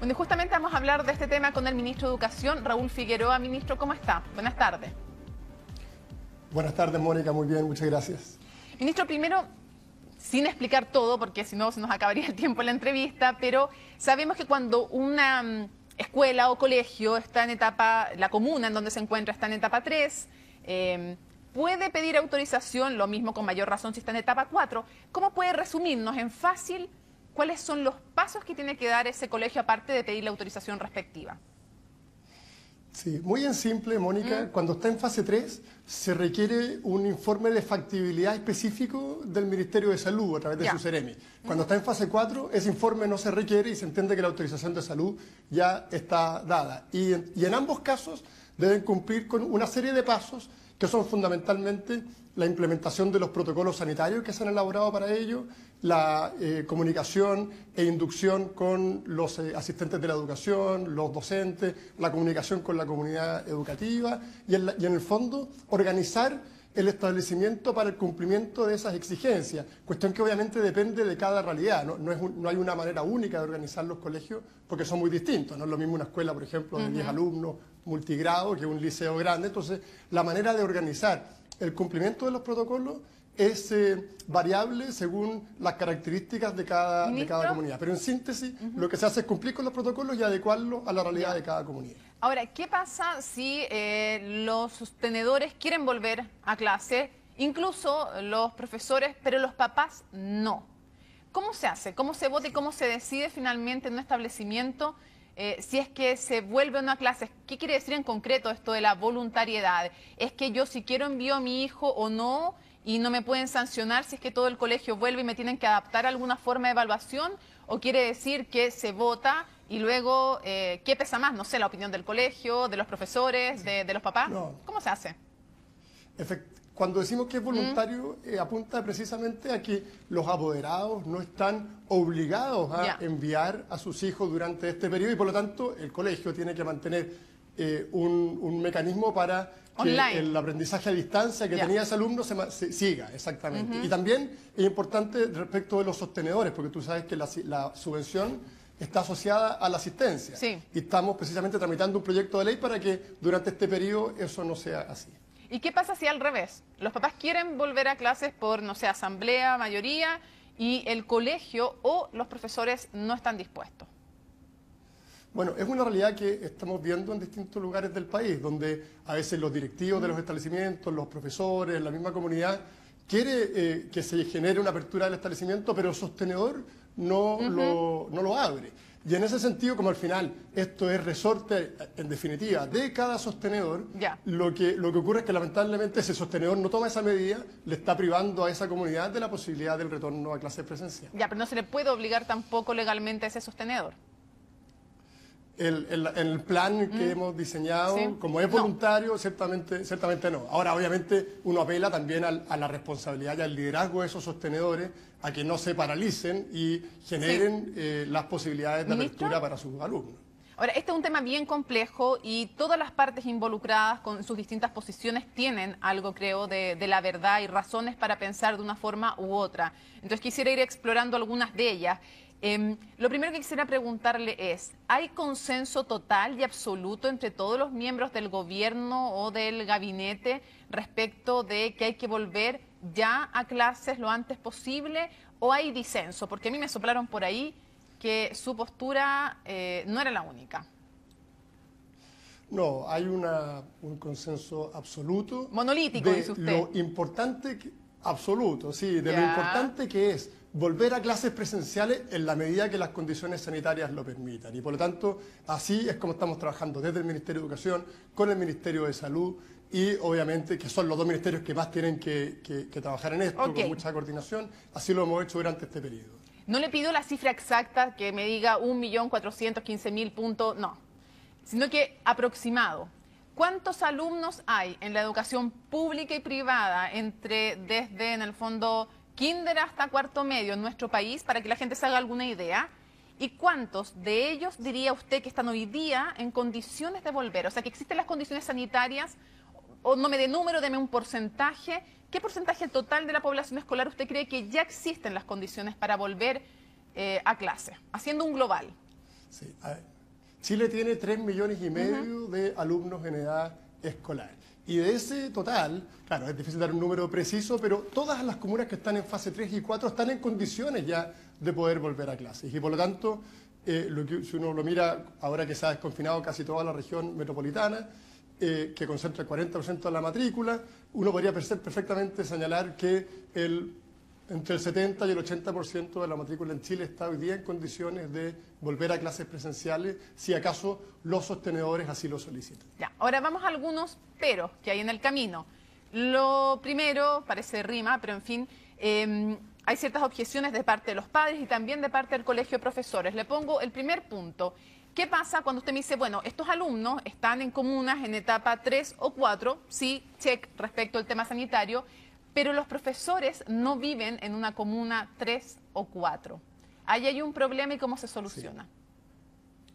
donde justamente vamos a hablar de este tema con el ministro de Educación, Raúl Figueroa. Ministro, ¿cómo está? Buenas tardes. Buenas tardes, Mónica. Muy bien, muchas gracias. Ministro, primero, sin explicar todo, porque si no se nos acabaría el tiempo en la entrevista, pero sabemos que cuando una escuela o colegio está en etapa, la comuna en donde se encuentra está en etapa 3, puede pedir autorización, lo mismo con mayor razón si está en etapa 4. ¿Cómo puede resumirnos en fácil cuáles son los pasos que tiene que dar ese colegio aparte de pedir la autorización respectiva? Sí, muy en simple, Mónica. Cuando está en fase 3 se requiere un informe de factibilidad específico del Ministerio de Salud a través de su SEREMI. Cuando está en fase 4 ese informe no se requiere y se entiende que la autorización de salud ya está dada. Y en ambos casos deben cumplir con una serie de pasos que son fundamentalmente la implementación de los protocolos sanitarios que se han elaborado para ello, la comunicación e inducción con los asistentes de la educación, los docentes, la comunicación con la comunidad educativa y en el fondo organizar el establecimiento para el cumplimiento de esas exigencias, cuestión que obviamente depende de cada realidad, no hay una manera única de organizar los colegios porque son muy distintos, no es lo mismo una escuela, por ejemplo, de 10 alumnos multigrado que un liceo grande, entonces la manera de organizar el cumplimiento de los protocolos es variable según las características de cada comunidad. Pero en síntesis, lo que se hace es cumplir con los protocolos y adecuarlos a la realidad de cada comunidad. Ahora, ¿qué pasa si los sostenedores quieren volver a clase, incluso los profesores, pero los papás no? ¿Cómo se hace? ¿Cómo se vota y cómo se decide finalmente en un establecimiento si es que se vuelve o no a clases? ¿Qué quiere decir en concreto esto de la voluntariedad? ¿Es que yo si quiero envío a mi hijo o no? ¿Y no me pueden sancionar si es que todo el colegio vuelve y me tienen que adaptar a alguna forma de evaluación? ¿O quiere decir que se vota y luego qué pesa más? No sé, la opinión del colegio, de los profesores, de los papás. No. ¿Cómo se hace? Cuando decimos que es voluntario, apunta precisamente a que los apoderados no están obligados a enviar a sus hijos durante este periodo y por lo tanto el colegio tiene que mantener un mecanismo para que el aprendizaje a distancia que tenía ese alumno se siga, exactamente. Y también es importante respecto de los sostenedores, porque tú sabes que la subvención está asociada a la asistencia. Y estamos precisamente tramitando un proyecto de ley para que durante este periodo eso no sea así. ¿Y qué pasa si al revés? Los papás quieren volver a clases por, no sé, asamblea, mayoría, y el colegio o los profesores no están dispuestos. Bueno, es una realidad que estamos viendo en distintos lugares del país, donde a veces los directivos de los establecimientos, los profesores, la misma comunidad, quiere que se genere una apertura del establecimiento, pero el sostenedor no lo abre. Y en ese sentido, como al final esto es resorte, en definitiva, de cada sostenedor, lo que ocurre es que lamentablemente ese sostenedor no toma esa medida, le está privando a esa comunidad de la posibilidad del retorno a clases presenciales. Ya, pero no se le puede obligar tampoco legalmente a ese sostenedor. El plan que hemos diseñado, como es voluntario, ciertamente no. Ahora, obviamente, uno apela también a la responsabilidad y al liderazgo de esos sostenedores, a que no se paralicen y generen las posibilidades de apertura para sus alumnos. Ahora, este es un tema bien complejo y todas las partes involucradas con sus distintas posiciones tienen algo, creo, de la verdad y razones para pensar de una forma u otra. Entonces, quisiera ir explorando algunas de ellas. Lo primero que quisiera preguntarle es, ¿hay consenso total y absoluto entre todos los miembros del gobierno o del gabinete respecto de que hay que volver ya a clases lo antes posible o hay disenso? Porque a mí me soplaron por ahí que su postura no era la única. No, hay un consenso absoluto. Monolítico, dice usted. Lo importante que, absoluto, sí, de lo importante que es volver a clases presenciales en la medida que las condiciones sanitarias lo permitan. Y por lo tanto, así es como estamos trabajando desde el Ministerio de Educación, con el Ministerio de Salud y obviamente que son los dos ministerios que más tienen que trabajar en esto, con mucha coordinación. Así lo hemos hecho durante este periodo. No le pido la cifra exacta que me diga 1.415.000 puntos, no, sino que aproximado. ¿Cuántos alumnos hay en la educación pública y privada desde en el fondo kinder hasta cuarto medio en nuestro país, para que la gente se haga alguna idea? ¿Y cuántos de ellos diría usted que están hoy día en condiciones de volver? O sea, que existen las condiciones sanitarias, o no me dé número, deme un porcentaje. ¿Qué porcentaje total de la población escolar usted cree que ya existen las condiciones para volver a clase? Haciendo un global. Sí. Chile tiene 3,5 millones de alumnos en edad escolar. Y de ese total, claro, es difícil dar un número preciso, pero todas las comunas que están en fase 3 y 4 están en condiciones ya de poder volver a clases. Y por lo tanto, si uno lo mira, ahora que se ha desconfinado casi toda la región metropolitana, que concentra el 40% de la matrícula, uno podría perfectamente señalar que entre el 70 y el 80% de la matrícula en Chile está hoy día en condiciones de volver a clases presenciales, si acaso los sostenedores así lo solicitan. Ya, ahora vamos a algunos peros que hay en el camino. Lo primero, parece rima, pero en fin, hay ciertas objeciones de parte de los padres y también de parte del Colegio de Profesores. Le pongo el primer punto. ¿Qué pasa cuando usted me dice, bueno, estos alumnos están en comunas en etapa 3 o 4, sí, check respecto al tema sanitario, pero los profesores no viven en una comuna 3 o 4. Ahí hay un problema y cómo se soluciona. Sí.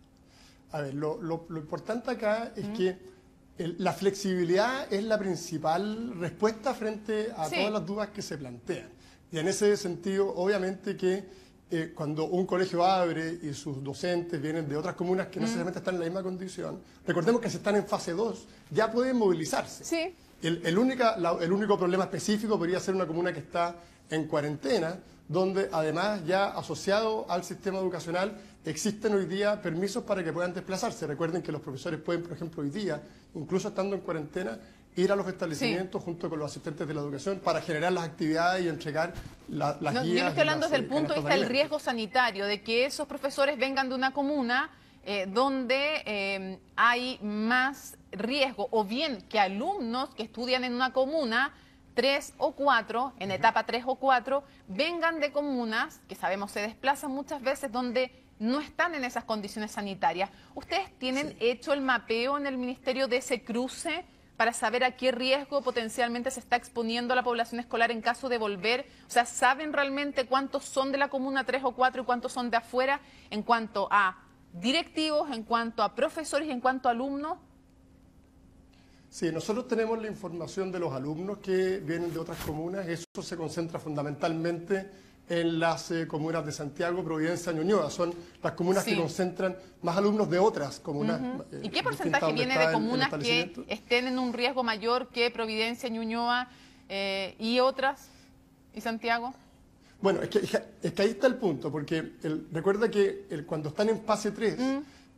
A ver, lo importante acá es que la flexibilidad es la principal respuesta frente a todas las dudas que se plantean. Y en ese sentido, obviamente que cuando un colegio abre y sus docentes vienen de otras comunas que no necesariamente están en la misma condición, recordemos que si están en fase 2, ya pueden movilizarse. Sí. El único problema específico podría ser una comuna que está en cuarentena, donde además ya asociado al sistema educacional existen hoy día permisos para que puedan desplazarse. Recuerden que los profesores pueden, por ejemplo, hoy día, incluso estando en cuarentena, ir a los establecimientos junto con los asistentes de la educación para generar las actividades y entregar las guías. Yo no estoy hablando desde el punto de vista del riesgo sanitario, de que esos profesores vengan de una comuna donde hay más riesgo, o bien que alumnos que estudian en una comuna 3 o 4, en etapa 3 o 4, vengan de comunas que sabemos se desplazan muchas veces donde no están en esas condiciones sanitarias. ¿Ustedes tienen hecho el mapeo en el Ministerio de ese cruce para saber a qué riesgo potencialmente se está exponiendo la población escolar en caso de volver? O sea, ¿saben realmente cuántos son de la comuna 3 o 4 y cuántos son de afuera en cuanto a directivos, en cuanto a profesores y en cuanto a alumnos? Sí, nosotros tenemos la información de los alumnos que vienen de otras comunas. Eso se concentra fundamentalmente en las comunas de Santiago, Providencia, Ñuñoa. Son las comunas que concentran más alumnos de otras comunas. ¿Y qué porcentaje viene de comunas que estén en un riesgo mayor que Providencia, Ñuñoa y otras? ¿Y Santiago? Bueno, es que ahí está el punto, porque recuerda que cuando están en fase 3,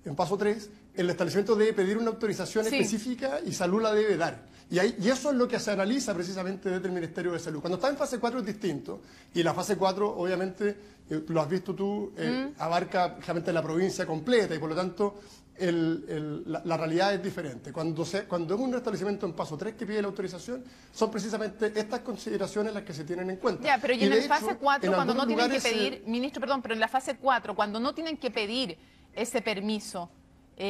en paso 3, el establecimiento debe pedir una autorización específica y salud la debe dar. Y eso es lo que se analiza precisamente desde el Ministerio de Salud. Cuando está en fase 4 es distinto, y la fase 4, obviamente, lo has visto tú, abarca realmente la provincia completa, y por lo tanto la realidad es diferente. Cuando es un establecimiento en paso 3 que pide la autorización, son precisamente estas consideraciones las que se tienen en cuenta. Ya, pero y en la fase 4, cuando no tienen que pedir, ministro, perdón, pero en la fase 4, cuando no tienen que pedir ese permiso,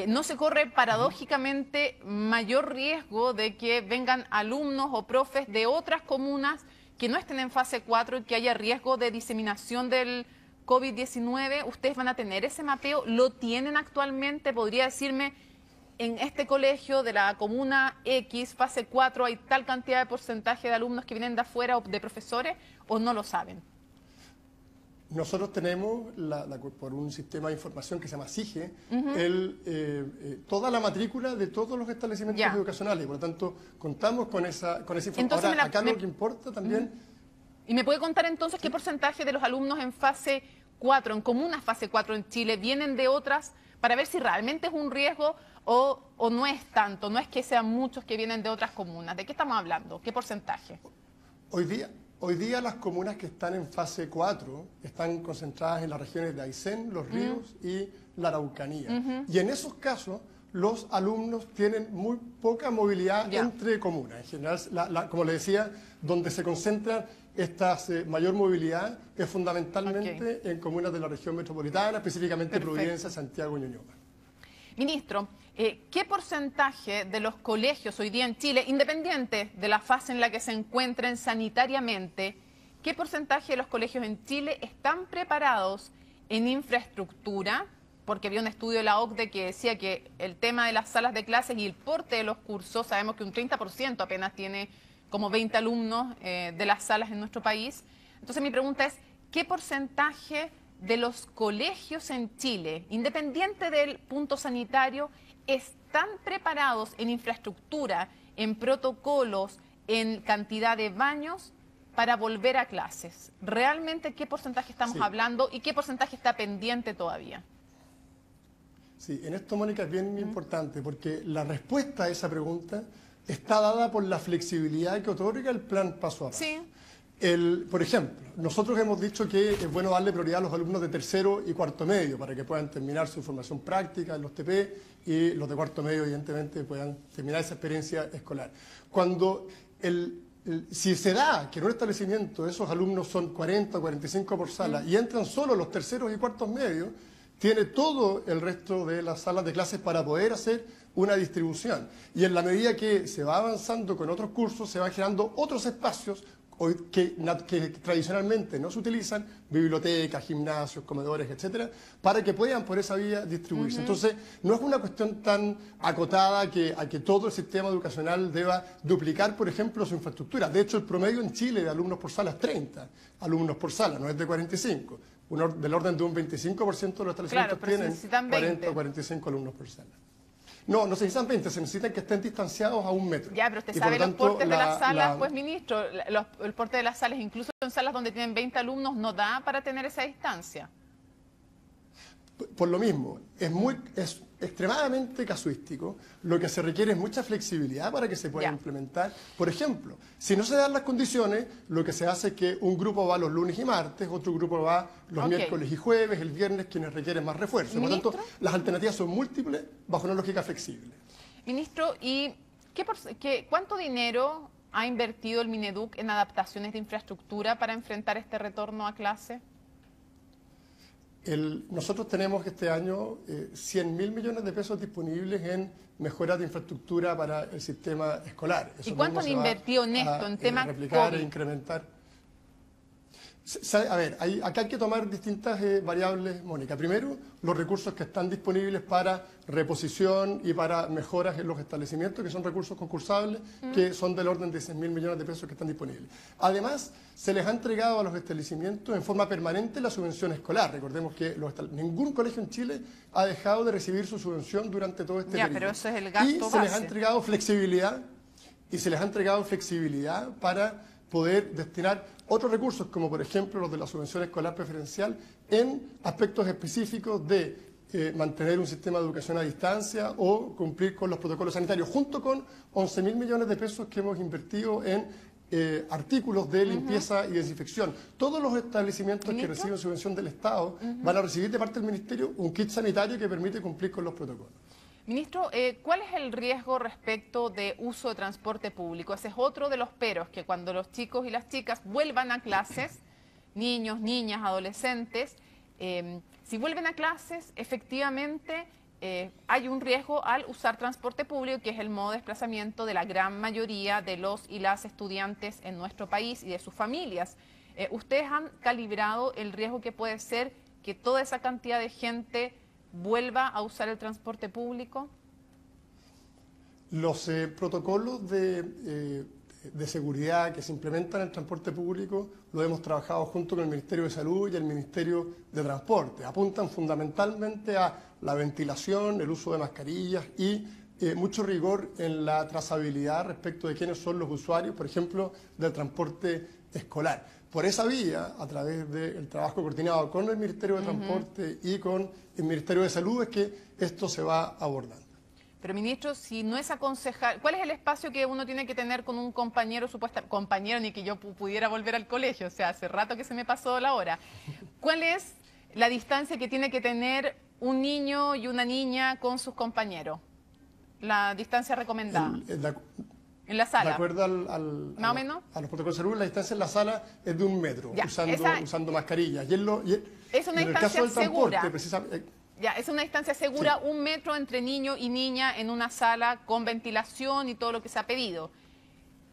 ¿no se corre paradójicamente mayor riesgo de que vengan alumnos o profes de otras comunas que no estén en fase 4 y que haya riesgo de diseminación del COVID-19? ¿Ustedes van a tener ese mapeo? ¿Lo tienen actualmente? ¿Podría decirme, en este colegio de la comuna X, fase 4, hay tal cantidad de porcentaje de alumnos que vienen de afuera o de profesores, o no lo saben? Nosotros tenemos, por un sistema de información que se llama SIGE, toda la matrícula de todos los establecimientos educacionales. Por lo tanto, contamos con esa información. Entonces, lo que importa también... ¿Y me puede contar entonces qué porcentaje de los alumnos en fase 4, en comunas fase 4 en Chile, vienen de otras, para ver si realmente es un riesgo o no es tanto? No es que sean muchos que vienen de otras comunas. ¿De qué estamos hablando? ¿Qué porcentaje? Hoy día las comunas que están en fase 4 están concentradas en las regiones de Aysén, Los Ríos y la Araucanía. Y en esos casos los alumnos tienen muy poca movilidad entre comunas. En general, como le decía, donde se concentra esta mayor movilidad es fundamentalmente en comunas de la región metropolitana, específicamente Providencia, Santiago y Ñuñoa. Ministro, ¿qué porcentaje de los colegios hoy día en Chile, independiente de la fase en la que se encuentren sanitariamente, qué porcentaje de los colegios en Chile están preparados en infraestructura? Porque había un estudio de la OCDE que decía que el tema de las salas de clases y el porte de los cursos, sabemos que un 30% apenas tiene como 20 alumnos de las salas en nuestro país. Entonces mi pregunta es, ¿qué porcentaje de los colegios en Chile, independiente del punto sanitario, están preparados en infraestructura, en protocolos, en cantidad de baños para volver a clases? ¿Realmente qué porcentaje estamos hablando y qué porcentaje está pendiente todavía? Sí, en esto, Mónica, es bien importante, porque la respuesta a esa pregunta está dada por la flexibilidad que otorga el plan paso a paso. Sí. Por ejemplo, nosotros hemos dicho que es bueno darle prioridad a los alumnos de tercero y cuarto medio para que puedan terminar su formación práctica en los TP, y los de cuarto medio evidentemente puedan terminar esa experiencia escolar. Cuando si se da que en un establecimiento esos alumnos son 40 o 45 por sala y entran solo los terceros y cuartos medios, tiene todo el resto de las salas de clases para poder hacer una distribución. Y en la medida que se va avanzando con otros cursos, se van generando otros espacios que tradicionalmente no se utilizan, bibliotecas, gimnasios, comedores, etcétera, para que puedan por esa vía distribuirse. Entonces, no es una cuestión tan acotada a que todo el sistema educacional deba duplicar, por ejemplo, su infraestructura. De hecho, el promedio en Chile de alumnos por sala es 30 alumnos por sala, no es de 45. Del orden de un 25% de los establecimientos tienen 40 o 45 alumnos por sala. No, no se necesitan 20, se necesitan que estén distanciados a 1 metro. Ya, pero usted sabe los portes de las salas, pues, ministro, el porte de las salas, incluso en salas donde tienen 20 alumnos, no da para tener esa distancia. Por lo mismo, es extremadamente casuístico, lo que se requiere es mucha flexibilidad para que se pueda implementar. Por ejemplo, si no se dan las condiciones, lo que se hace es que un grupo va los lunes y martes, otro grupo va los miércoles y jueves, el viernes quienes requieren más refuerzo. Por lo tanto, las alternativas son múltiples bajo una lógica flexible. Ministro, ¿y cuánto dinero ha invertido el Mineduc en adaptaciones de infraestructura para enfrentar este retorno a clase? Nosotros tenemos este año 100.000 millones de pesos disponibles en mejoras de infraestructura para el sistema escolar. Eso. ¿Y cuánto han invertido en esto, en temas de replicar COVID? E incrementar. A ver, acá hay que tomar distintas variables, Mónica. Primero, los recursos que están disponibles para reposición y para mejoras en los establecimientos, que son recursos concursables, que son del orden de 6.000 millones de pesos que están disponibles. Además, se les ha entregado a los establecimientos en forma permanente la subvención escolar. Recordemos que ningún colegio en Chile ha dejado de recibir su subvención durante todo este periodo. Pero eso es el gasto base. Y se les ha entregado flexibilidad para poder destinar otros recursos, como por ejemplo los de la subvención escolar preferencial, en aspectos específicos de mantener un sistema de educación a distancia o cumplir con los protocolos sanitarios, junto con 11.000 millones de pesos que hemos invertido en artículos de limpieza y desinfección. Todos los establecimientos que reciben subvención del Estado van a recibir de parte del Ministerio un kit sanitario que permite cumplir con los protocolos. Ministro, ¿cuál es el riesgo respecto de uso de transporte público? Ese es otro de los peros, que cuando los chicos y las chicas vuelvan a clases, niños, niñas, adolescentes, si vuelven a clases, efectivamente hay un riesgo al usar transporte público, que es el modo de desplazamiento de la gran mayoría de los y las estudiantes en nuestro país y de sus familias. ¿Ustedes han calibrado el riesgo que puede ser que toda esa cantidad de gente vuelva a usar el transporte público? Los protocolos de seguridad que se implementan en el transporte público lo hemos trabajado junto con el Ministerio de Salud y el Ministerio de Transporte. Apuntan fundamentalmente a la ventilación, el uso de mascarillas y mucho rigor en la trazabilidad respecto de quiénes son los usuarios, por ejemplo, del transporte escolar. Por esa vía, a través del trabajo coordinado con el Ministerio de Transporte y con el Ministerio de Salud, es que esto se va abordando. Pero, ministro, si no es aconsejable, ¿cuál es el espacio que uno tiene que tener con un compañero, compañero, ni que yo pudiera volver al colegio? O sea, hace rato que se me pasó la hora. ¿Cuál es la distancia que tiene que tener un niño y una niña con sus compañeros? La distancia recomendada. En la sala. De acuerdo a los protocolos de salud, la distancia en la sala es de 1 metro, usando mascarillas. Es una distancia segura. Es una distancia segura, 1 metro entre niño y niña en una sala con ventilación y todo lo que se ha pedido.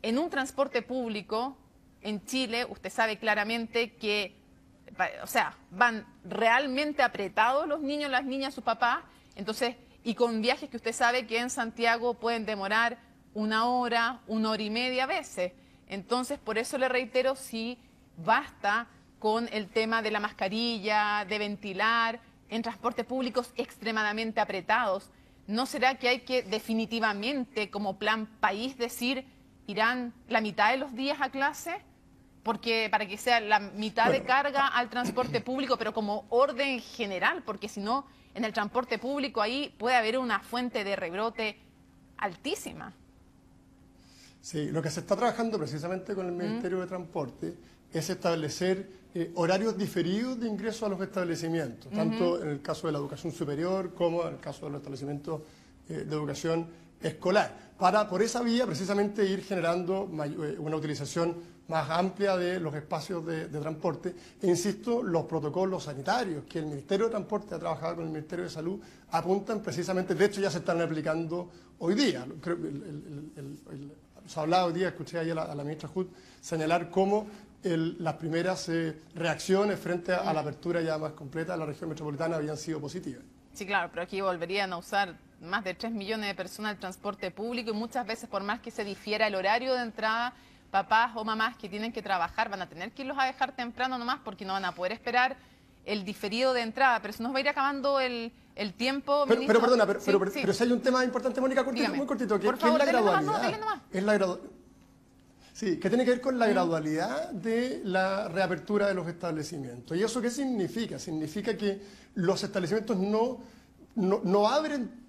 En un transporte público, en Chile, usted sabe claramente que, o sea, van realmente apretados los niños, las niñas, sus papás, entonces, y con viajes que usted sabe que en Santiago pueden demorar 1 hora, 1 hora y media a veces. Entonces, por eso le reitero, si basta con el tema de la mascarilla, de ventilar, en transportes públicos extremadamente apretados. ¿No será que hay que definitivamente, como plan país, decir, irán la mitad de los días a clase? Porque para que sea la mitad de carga al transporte público, pero como orden general, porque si no, en el transporte público ahí puede haber una fuente de rebrote altísima. Sí, lo que se está trabajando precisamente con el Ministerio de Transporte es establecer horarios diferidos de ingreso a los establecimientos, tanto en el caso de la educación superior como en el caso de los establecimientos de educación escolar, para por esa vía precisamente ir generando una utilización más amplia de los espacios de transporte. E insisto, los protocolos sanitarios que el Ministerio de Transporte ha trabajado con el Ministerio de Salud apuntan precisamente, de hecho ya se están aplicando hoy día. Creo que se ha hablado hoy día, escuché ayer a la ministra Hud señalar cómo las primeras reacciones frente a la apertura ya más completa de la región metropolitana habían sido positivas. Sí, claro, pero aquí volverían a usar más de 3 millones de personas el transporte público, y muchas veces, por más que se difiera el horario de entrada, papás o mamás que tienen que trabajar van a tener que irlos a dejar temprano nomás, porque no van a poder esperar el diferido de entrada. Pero se nos va a ir acabando el tiempo, ministro. Pero perdona, pero si hay un tema importante, Mónica, cortito, muy cortito, que es la gradualidad. Sí, que tiene que ver con la gradualidad de la reapertura de los establecimientos. ¿Y eso qué significa? Significa que los establecimientos no abren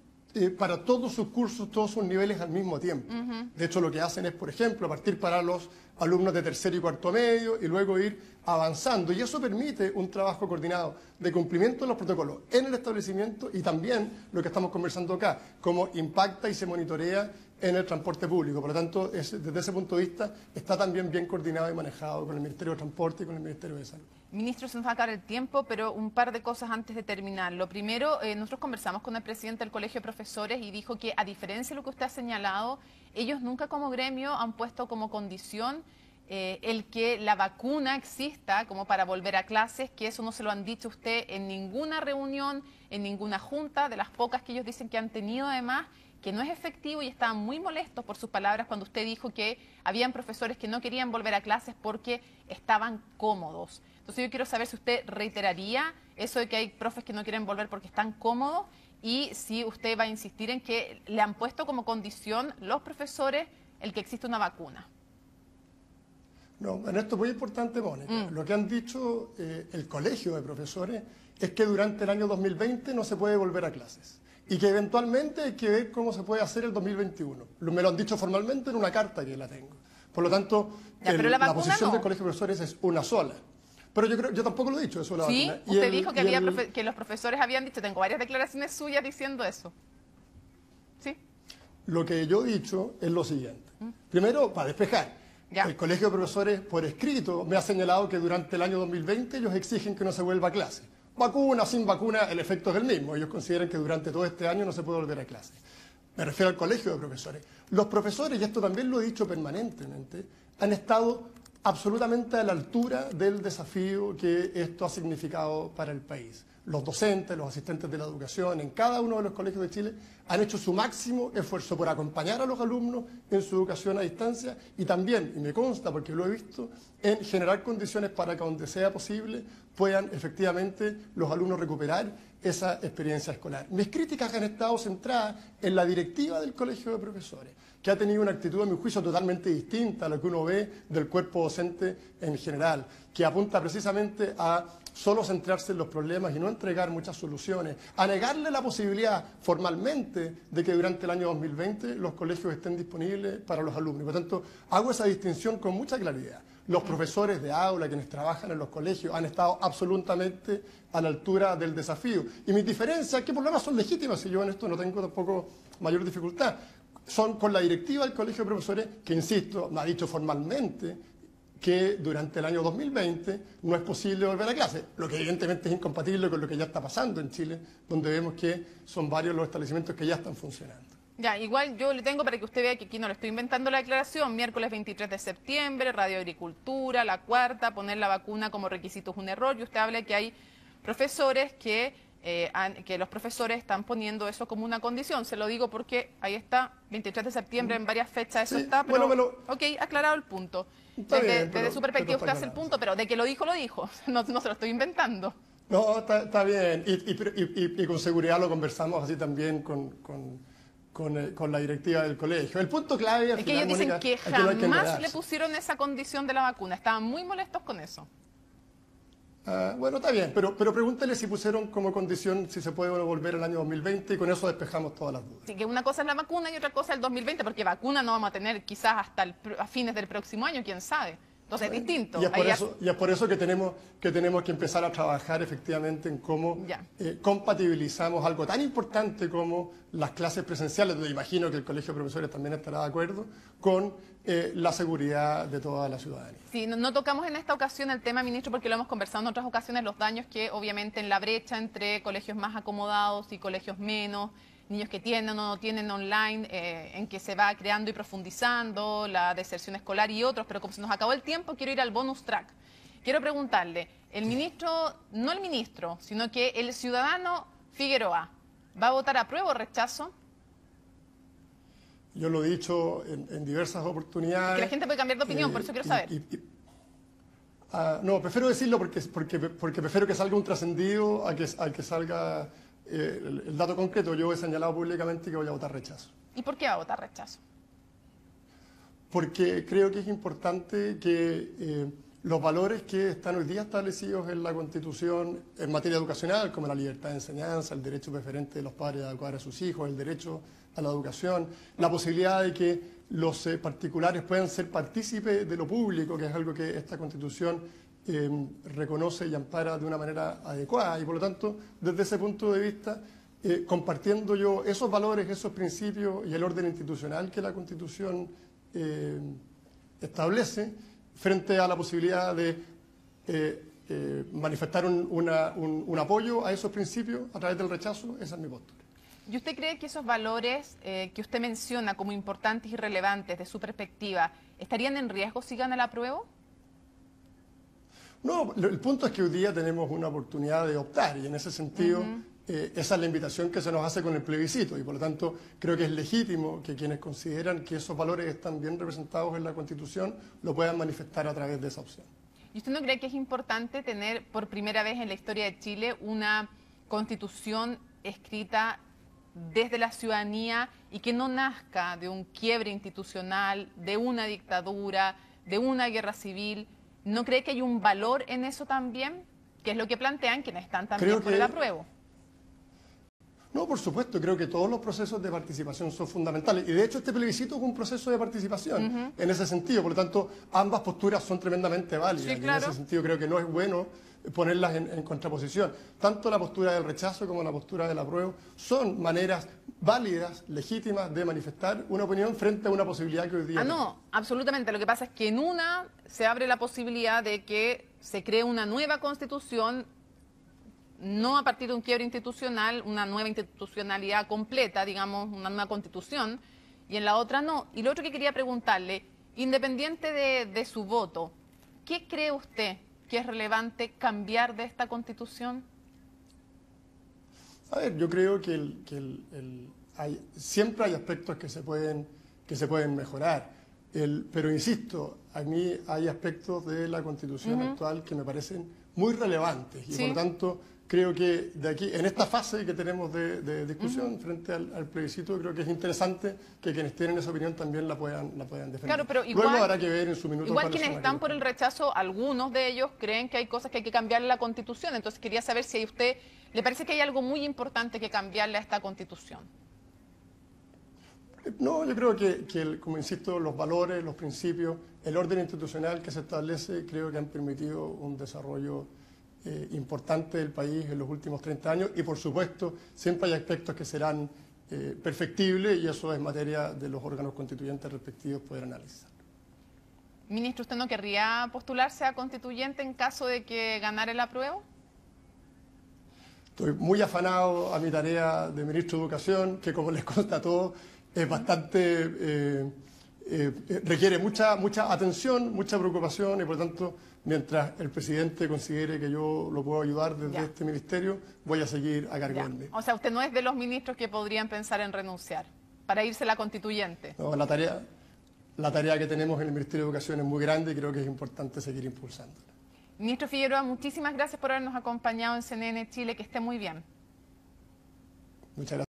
para todos sus cursos, todos sus niveles al mismo tiempo. De hecho, lo que hacen es, por ejemplo, partir para los alumnos de tercero y cuarto medio y luego ir avanzando. Y eso permite un trabajo coordinado de cumplimiento de los protocolos en el establecimiento, y también lo que estamos conversando acá, cómo impacta y se monitorea en el transporte público. Por lo tanto, desde ese punto de vista, está también bien coordinado y manejado con el Ministerio de Transporte y con el Ministerio de Salud. Ministro, se nos va a acabar el tiempo, pero un par de cosas antes de terminar. Lo primero, nosotros conversamos con el presidente del Colegio de Profesores y dijo que, a diferencia de lo que usted ha señalado, ellos nunca como gremio han puesto como condición el que la vacuna exista como para volver a clases, que eso no se lo han dicho usted en ninguna reunión, en ninguna junta, de las pocas que ellos dicen que han tenido además, que no es efectivo, y estaban muy molestos por sus palabras cuando usted dijo que habían profesores que no querían volver a clases porque estaban cómodos. Entonces yo quiero saber si usted reiteraría eso de que hay profes que no quieren volver porque están cómodos, y si usted va a insistir en que le han puesto como condición los profesores el que existe una vacuna. No, en esto es muy importante, Mónica. Lo que han dicho el Colegio de Profesores es que durante el año 2020 no se puede volver a clases, y que eventualmente hay que ver cómo se puede hacer el 2021. Me lo han dicho formalmente en una carta que la tengo. Por lo tanto, la posición del Colegio de Profesores es una sola. Pero yo tampoco lo he dicho, eso la vacuna. Sí, usted dijo que los profesores habían dicho, tengo varias declaraciones suyas diciendo eso. ¿Sí? Lo que yo he dicho es lo siguiente. Primero, para despejar, el Colegio de Profesores por escrito me ha señalado que durante el año 2020 ellos exigen que no se vuelva a clase. Vacuna, sin vacuna, el efecto es el mismo. Ellos consideran que durante todo este año no se puede volver a clase. Me refiero al Colegio de Profesores. Los profesores, y esto también lo he dicho permanentemente, han estado absolutamente a la altura del desafío que esto ha significado para el país. Los docentes, los asistentes de la educación, en cada uno de los colegios de Chile, han hecho su máximo esfuerzo por acompañar a los alumnos en su educación a distancia, y también, y me consta porque lo he visto, en generar condiciones para que, donde sea posible, puedan efectivamente los alumnos recuperar esa experiencia escolar. Mis críticas han estado centradas en la directiva del Colegio de Profesores, que ha tenido una actitud, a mi juicio, totalmente distinta a lo que uno ve del cuerpo docente en general, que apunta precisamente a solo centrarse en los problemas y no entregar muchas soluciones, a negarle la posibilidad formalmente de que durante el año 2020 los colegios estén disponibles para los alumnos. Por lo tanto, hago esa distinción con mucha claridad. Los profesores de aula, quienes trabajan en los colegios, han estado absolutamente a la altura del desafío. Y mis diferencias, que por lo demás son legítimas, y yo en esto no tengo tampoco mayor dificultad, son con la directiva del Colegio de Profesores, que, insisto, me ha dicho formalmente que durante el año 2020 no es posible volver a clase, lo que evidentemente es incompatible con lo que ya está pasando en Chile, donde vemos que son varios los establecimientos que ya están funcionando. Ya, igual yo le tengo para que usted vea que aquí no le estoy inventando la declaración, miércoles 23 de septiembre, Radio Agricultura, La Cuarta, poner la vacuna como requisito es un error, y usted habla que hay profesores que que los profesores están poniendo eso como una condición. Se lo digo porque ahí está, 23 de septiembre, en varias fechas eso sí, está, pero... Bueno, ok, aclarado el punto. Desde su perspectiva usted hace el punto, pero de que lo dijo, no se lo estoy inventando. No, está bien, y con seguridad lo conversamos así también con la directiva del colegio. El punto clave... Es que ellos dicen, Mónica, que jamás le pusieron esa condición de la vacuna, estaban muy molestos con eso. Bueno, está bien, pero pregúntele si pusieron como condición si se puede volver al año 2020 y con eso despejamos todas las dudas. Así que una cosa es la vacuna y otra cosa el 2020, porque vacuna no vamos a tener quizás hasta a fines del próximo año, quién sabe. Entonces es distinto. Y es por eso que tenemos que empezar a trabajar efectivamente en cómo compatibilizamos algo tan importante como las clases presenciales, donde imagino que el Colegio de Profesores también estará de acuerdo, con la seguridad de toda la ciudadanía. Sí, no tocamos en esta ocasión el tema, ministro, porque lo hemos conversado en otras ocasiones, los daños que obviamente en la brecha entre colegios más acomodados y colegios menos, niños que tienen o no tienen online, en que se va creando y profundizando la deserción escolar y otros, pero como se nos acabó el tiempo, quiero ir al bonus track. Quiero preguntarle, el ministro, no el ministro, sino que el ciudadano Figueroa, ¿va a votar apruebo o rechazo? Yo lo he dicho en diversas oportunidades. Que la gente puede cambiar de opinión, por eso quiero saber. No, prefiero decirlo porque prefiero que salga un trascendido a que salga... el dato concreto. Yo he señalado públicamente que voy a votar rechazo. ¿Y por qué va a votar rechazo? Porque creo que es importante que los valores que están hoy día establecidos en la Constitución en materia educacional, como la libertad de enseñanza, el derecho preferente de los padres a educar a sus hijos, el derecho a la educación, la posibilidad de que los particulares puedan ser partícipes de lo público, que es algo que esta Constitución reconoce y ampara de una manera adecuada, y por lo tanto, desde ese punto de vista, compartiendo yo esos valores, esos principios y el orden institucional que la Constitución establece, frente a la posibilidad de manifestar un apoyo a esos principios a través del rechazo, esa es mi postura. ¿Y usted cree que esos valores que usted menciona como importantes y relevantes de su perspectiva, estarían en riesgo si gana el apruebo? No, el punto es que hoy día tenemos una oportunidad de optar y en ese sentido esa es la invitación que se nos hace con el plebiscito y por lo tanto creo que es legítimo que quienes consideran que esos valores están bien representados en la Constitución lo puedan manifestar a través de esa opción. ¿Y usted no cree que es importante tener por primera vez en la historia de Chile una Constitución escrita desde la ciudadanía y que no nazca de un quiebre institucional, de una dictadura, de una guerra civil? ¿No cree que hay un valor en eso también? ¿Qué es lo que plantean quienes están también por el apruebo? No, por supuesto, creo que todos los procesos de participación son fundamentales. Y de hecho este plebiscito es un proceso de participación en ese sentido. Por lo tanto, ambas posturas son tremendamente válidas. Sí, claro. Y en ese sentido creo que no es bueno ponerlas en contraposición. Tanto la postura del rechazo como la postura del apruebo son maneras válidas, legítimas de manifestar una opinión frente a una posibilidad que hoy día... No, absolutamente. Lo que pasa es que en una se abre la posibilidad de que se cree una nueva Constitución, no a partir de un quiebre institucional, una nueva institucionalidad completa, digamos, una nueva Constitución, y en la otra no. Y lo otro que quería preguntarle, independiente de su voto, ¿qué cree usted que es relevante cambiar de esta Constitución? A ver, yo creo que, siempre hay aspectos que se pueden mejorar, pero insisto, a mí hay aspectos de la Constitución actual que me parecen muy relevantes y por lo tanto creo que de aquí, en esta fase que tenemos de discusión frente al plebiscito, creo que es interesante que quienes tienen esa opinión también la puedan defender. Claro, pero igual, luego habrá que ver en su minuto. Igual quienes están por el rechazo, algunos de ellos creen que hay cosas que hay que cambiar en la Constitución. Entonces quería saber si a usted le parece que hay algo muy importante que cambiarle a esta Constitución. No, yo creo que como insisto, los valores, los principios, el orden institucional que se establece, creo que han permitido un desarrollo importante del país en los últimos 30 años y por supuesto siempre hay aspectos que serán perfectibles y eso es materia de los órganos constituyentes respectivos poder analizar. Ministro, ¿usted no querría postularse a constituyente en caso de que ganara el apruebo? Estoy muy afanado a mi tarea de ministro de Educación, que como les consta a todos es bastante requiere mucha atención, mucha preocupación, y por lo tanto, mientras el presidente considere que yo lo puedo ayudar desde este ministerio, voy a seguir a cargo de mí. O sea, usted no es de los ministros que podrían pensar en renunciar para irse a la constituyente. No, la tarea que tenemos en el Ministerio de Educación es muy grande y creo que es importante seguir impulsándola. Ministro Figueroa, muchísimas gracias por habernos acompañado en CNN Chile, que esté muy bien. Muchas gracias.